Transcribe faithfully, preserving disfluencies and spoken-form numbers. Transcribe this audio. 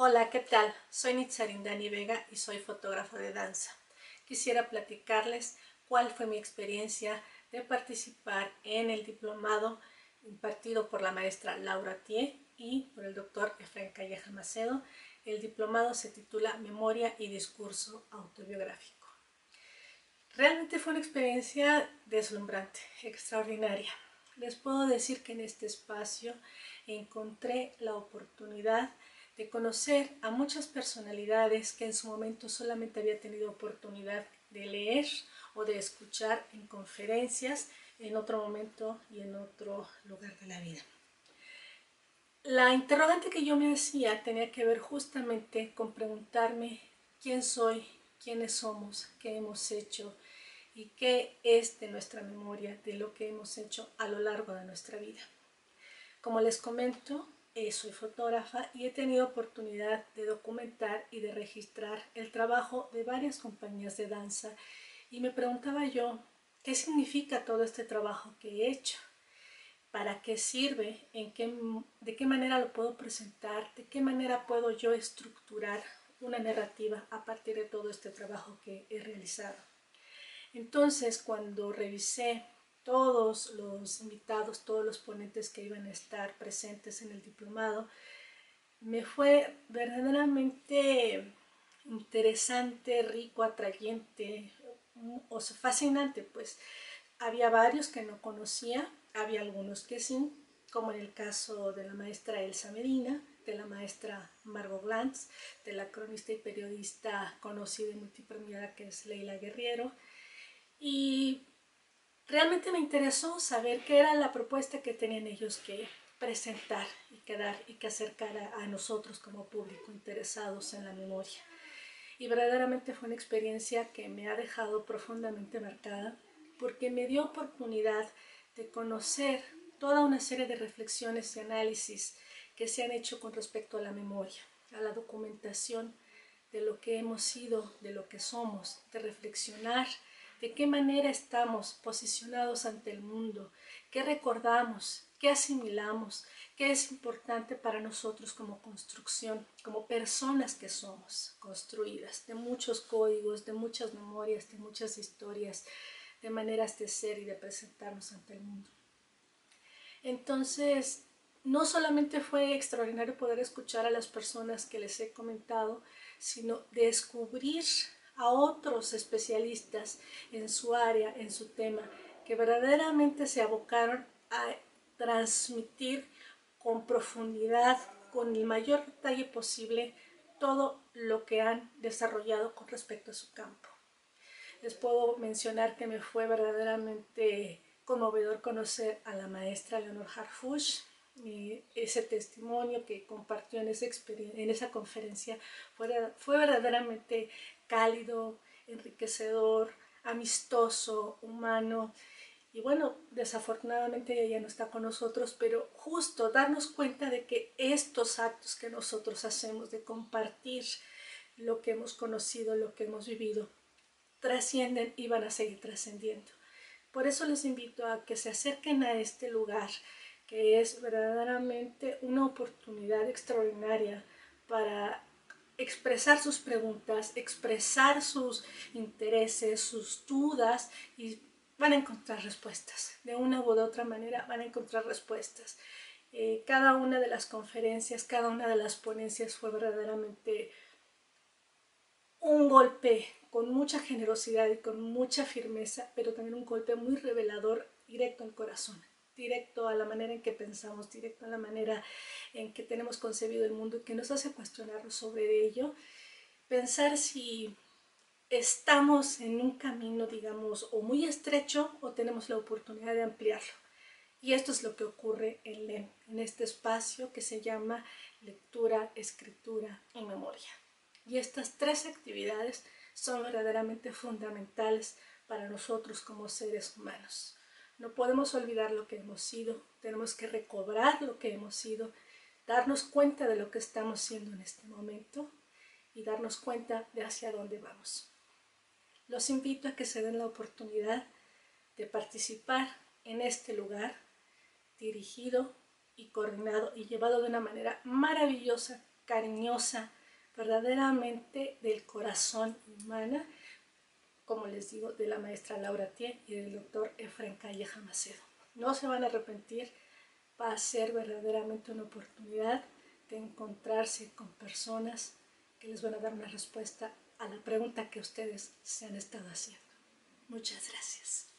Hola, ¿qué tal? Soy Nitzarindani Vega y soy fotógrafa de danza. Quisiera platicarles cuál fue mi experiencia de participar en el diplomado impartido por la maestra Laura Tien y por el doctor Efraín Calleja Macedo. El diplomado se titula Memoria y Discurso Autobiográfico. Realmente fue una experiencia deslumbrante, extraordinaria. Les puedo decir que en este espacio encontré la oportunidad de conocer a muchas personalidades que en su momento solamente había tenido oportunidad de leer o de escuchar en conferencias en otro momento y en otro lugar de la vida. La interrogante que yo me hacía tenía que ver justamente con preguntarme quién soy, quiénes somos, qué hemos hecho y qué es de nuestra memoria, de lo que hemos hecho a lo largo de nuestra vida. Como les comento, eh, soy fotógrafa y he tenido oportunidad de documentar y de registrar el trabajo de varias compañías de danza y me preguntaba yo, ¿qué significa todo este trabajo que he hecho? ¿Para qué sirve? ¿En qué, ¿De qué manera lo puedo presentar? ¿De qué manera puedo yo estructurar una narrativa a partir de todo este trabajo que he realizado? Entonces, cuando revisé todos los invitados, todos los ponentes que iban a estar presentes en el diplomado, me fue verdaderamente interesante, rico, atrayente, o fascinante, pues. Había varios que no conocía, había algunos que sí, como en el caso de la maestra Elsa Medina, de la maestra Margot Glantz, de la cronista y periodista conocida y multipremiada que es Leila Guerriero. Y realmente me interesó saber qué era la propuesta que tenían ellos que presentar y que dar y que acercar a, a nosotros como público interesados en la memoria. Y verdaderamente fue una experiencia que me ha dejado profundamente marcada, porque me dio oportunidad de conocer toda una serie de reflexiones y análisis que se han hecho con respecto a la memoria, a la documentación de lo que hemos sido, de lo que somos, de reflexionar de qué manera estamos posicionados ante el mundo, qué recordamos, qué asimilamos, qué es importante para nosotros como construcción, como personas que somos construidas, de muchos códigos, de muchas memorias, de muchas historias, de maneras de ser y de presentarnos ante el mundo. Entonces, no solamente fue extraordinario poder escuchar a las personas que les he comentado, sino descubrir a otros especialistas en su área, en su tema, que verdaderamente se abocaron a transmitir con profundidad, con el mayor detalle posible, todo lo que han desarrollado con respecto a su campo. Les puedo mencionar que me fue verdaderamente conmovedor conocer a la maestra Leonor Harfush. Y ese testimonio que compartió en esa, en esa conferencia fue, fue verdaderamente cálido, enriquecedor, amistoso, humano. Y bueno, desafortunadamente ella no está con nosotros, pero justo darnos cuenta de que estos actos que nosotros hacemos de compartir lo que hemos conocido, lo que hemos vivido, trascienden y van a seguir trascendiendo. Por eso les invito a que se acerquen a este lugar, que es verdaderamente una oportunidad extraordinaria para expresar sus preguntas, expresar sus intereses, sus dudas, y van a encontrar respuestas. De una u de otra manera van a encontrar respuestas. Eh, cada una de las conferencias, cada una de las ponencias fue verdaderamente un golpe con mucha generosidad y con mucha firmeza, pero también un golpe muy revelador, directo al corazón, directo a la manera en que pensamos, directo a la manera en que tenemos concebido el mundo y que nos hace cuestionarnos sobre ello, pensar si estamos en un camino, digamos, o muy estrecho o tenemos la oportunidad de ampliarlo. Y esto es lo que ocurre en LEM, en este espacio que se llama Lectura, Escritura y Memoria. Y estas tres actividades son verdaderamente fundamentales para nosotros como seres humanos. No podemos olvidar lo que hemos sido, tenemos que recobrar lo que hemos sido, darnos cuenta de lo que estamos siendo en este momento y darnos cuenta de hacia dónde vamos. Los invito a que se den la oportunidad de participar en este lugar dirigido y coordinado y llevado de una manera maravillosa cariñosa, verdaderamente del corazón humana, como les digo, de la maestra Laura Tien y del doctor Efraín Calleja Macedo. No se van a arrepentir, va a ser verdaderamente una oportunidad de encontrarse con personas que les van a dar una respuesta a la pregunta que ustedes se han estado haciendo. Muchas gracias.